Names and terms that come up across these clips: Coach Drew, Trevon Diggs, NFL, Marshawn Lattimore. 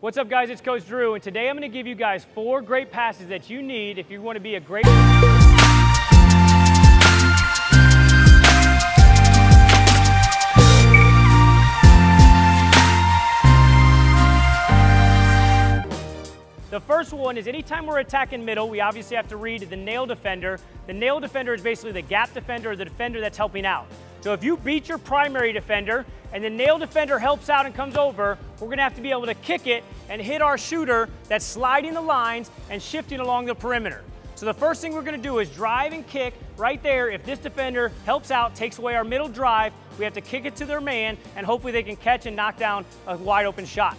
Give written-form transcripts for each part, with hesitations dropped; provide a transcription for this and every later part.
What's up, guys? It's Coach Drew, and today I'm going to give you guys 4 great passes that you need if you want to be a great... The first one is anytime we're attacking middle, we obviously have to read the nail defender. The nail defender is basically the gap defender or the defender that's helping out. So if you beat your primary defender and the nail defender helps out and comes over, we're gonna have to be able to kick it and hit our shooter that's sliding the lines and shifting along the perimeter. So the first thing we're gonna do is drive and kick right there. If this defender helps out, takes away our middle drive, we have to kick it to their man and hopefully they can catch and knock down a wide open shot.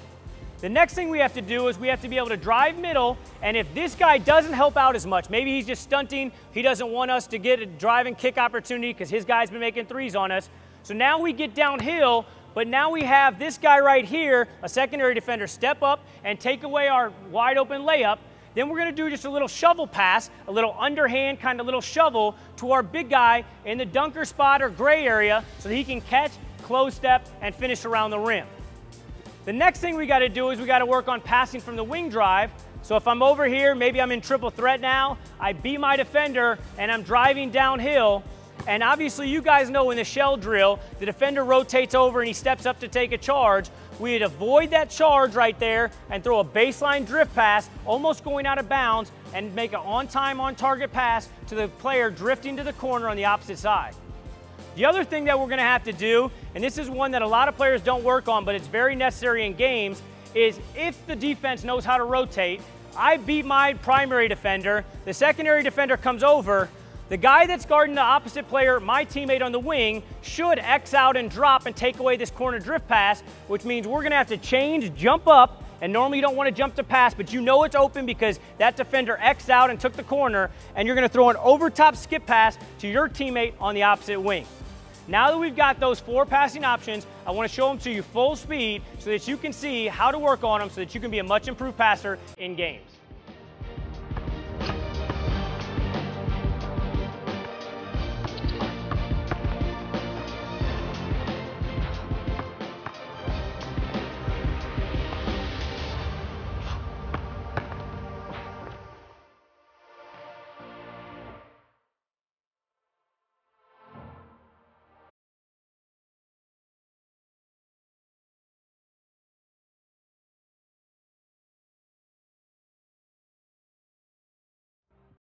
The next thing we have to do is we have to be able to drive middle, and if this guy doesn't help out as much, maybe he's just stunting, he doesn't want us to get a drive and kick opportunity because his guy's been making threes on us. So now we get downhill, but now we have this guy right here, a secondary defender, step up and take away our wide open layup. Then we're gonna do just a little shovel pass, a little underhand kind of little shovel to our big guy in the dunker spot or gray area so that he can catch, close step, and finish around the rim. The next thing we gotta do is we gotta work on passing from the wing drive. So if I'm over here, maybe I'm in triple threat now, I beat my defender and I'm driving downhill. And obviously you guys know in the shell drill, the defender rotates over and he steps up to take a charge. We'd avoid that charge right there and throw a baseline drift pass, almost going out of bounds, and make an on-time, on-target pass to the player drifting to the corner on the opposite side. The other thing that we're going to have to do, and this is one that a lot of players don't work on, but it's very necessary in games, is if the defense knows how to rotate, I beat my primary defender, the secondary defender comes over, the guy that's guarding the opposite player, my teammate on the wing, should X out and drop and take away this corner drift pass, which means we're going to have to change, jump up, and normally you don't want to jump to pass, but you know it's open because that defender X'd out and took the corner, and you're going to throw an overtop skip pass to your teammate on the opposite wing. Now that we've got those 4 passing options, I want to show them to you full speed so that you can see how to work on them so that you can be a much improved passer in games.